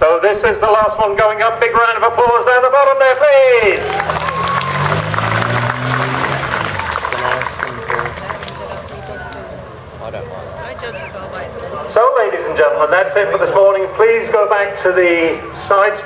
So this is the last one going up. Big round of applause down the bottom there, please. So, ladies and gentlemen, that's it for this morning. Please go back to the side stand.